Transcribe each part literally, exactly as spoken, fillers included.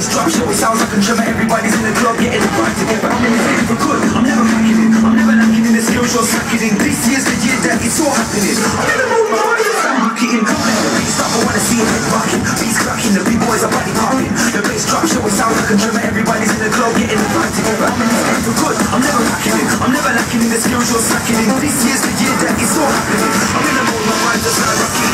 bass drop shit, it sounds like a drummer. Everybody's in the club getting the vibe together. I'm in the thing for good, I'm never hacking it. I'm never lacking in the skills you're sucking in. This year's the year that it's all happening. I'm in the mood, I'm rocking. Coming the beat stop, I wanna see it rocking. Beats cracking, the big boys are body popping. The bass drop shit, it sounds like a drummer. Everybody's in the club getting the vibe together. I'm in the thing for good, I'm never hacking it. I'm never lacking in the skills you're sucking in. This year's the year that it's all happening. I'm in the mood, my mind just like rocking.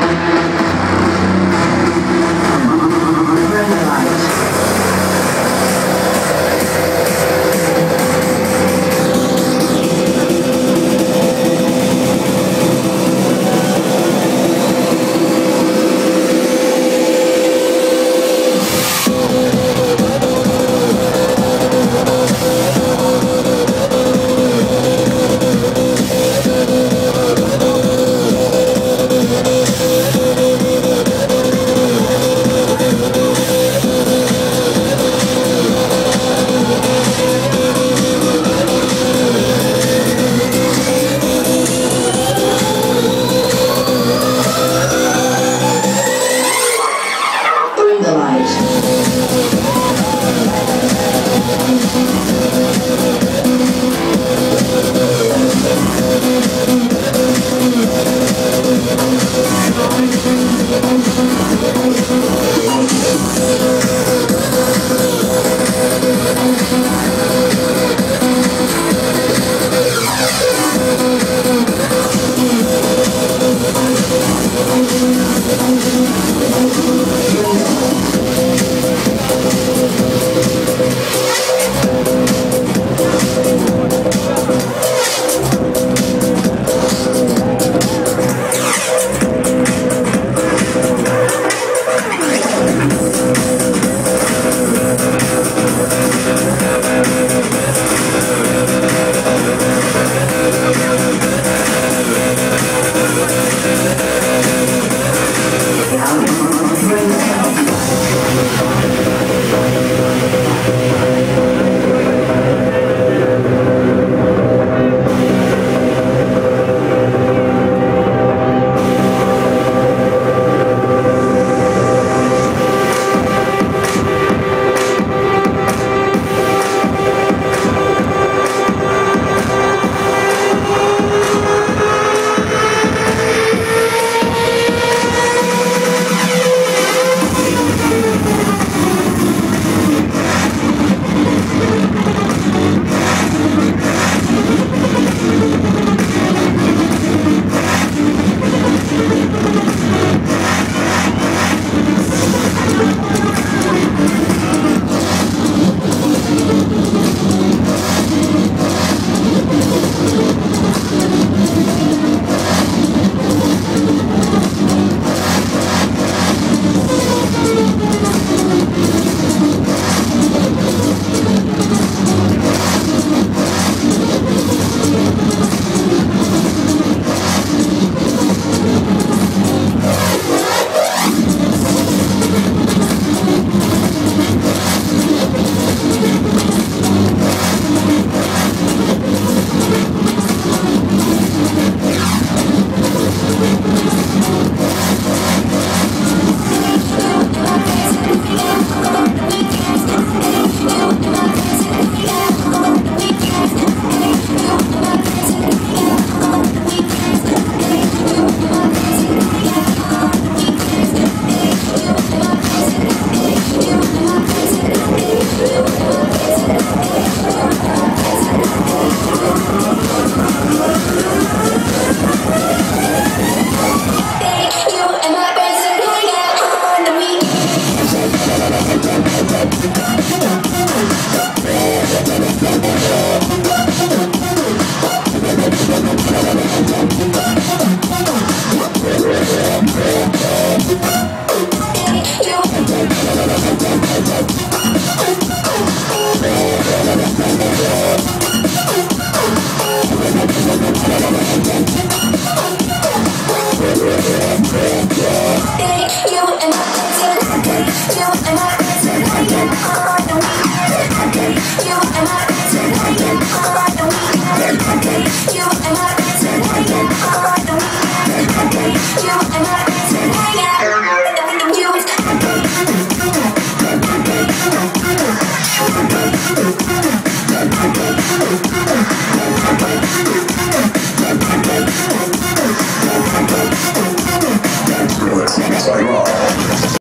We'll be right back.